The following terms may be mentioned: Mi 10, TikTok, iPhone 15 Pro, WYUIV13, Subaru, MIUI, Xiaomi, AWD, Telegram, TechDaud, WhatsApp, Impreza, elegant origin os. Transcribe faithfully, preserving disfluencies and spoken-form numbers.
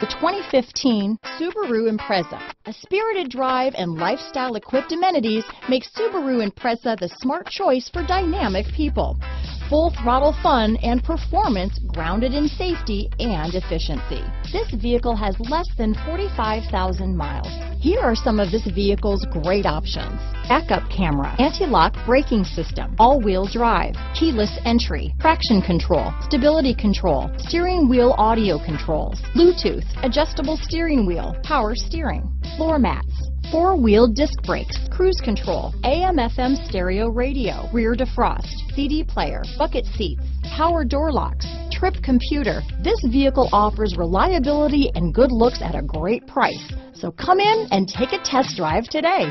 The twenty fifteen Subaru Impreza. A spirited drive and lifestyle-equipped amenities make Subaru Impreza the smart choice for dynamic people. Full throttle fun and performance grounded in safety and efficiency. This vehicle has less than forty-five thousand miles. Here are some of this vehicle's great options. Backup camera, anti-lock braking system, all-wheel drive, keyless entry, traction control, stability control, steering wheel audio controls, Bluetooth, adjustable steering wheel, power steering, floor mats, four-wheel disc brakes, cruise control, A M F M stereo radio, rear defrost, C D player, bucket seats, power door locks, trip computer. This vehicle offers reliability and good looks at a great price. So come in and take a test drive today.